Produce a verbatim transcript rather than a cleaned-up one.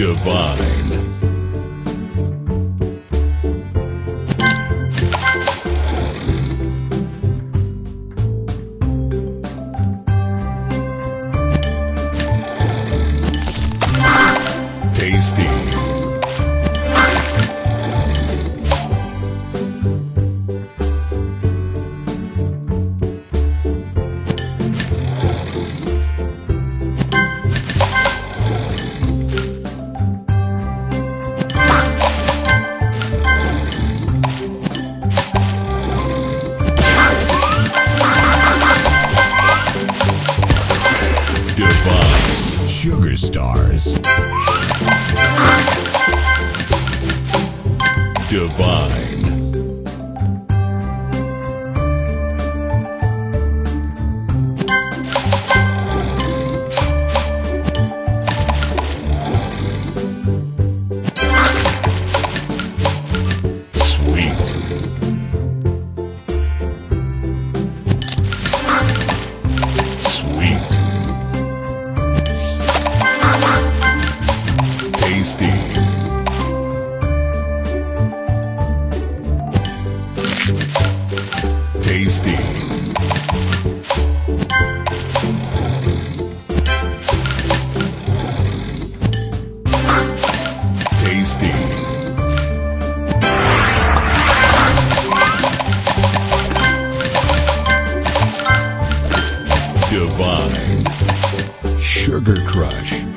divine. Tasty. Divine Sugar Stars. Divine Sweet Sweet Tasty Tasty Tasty Divine Sugar Crush.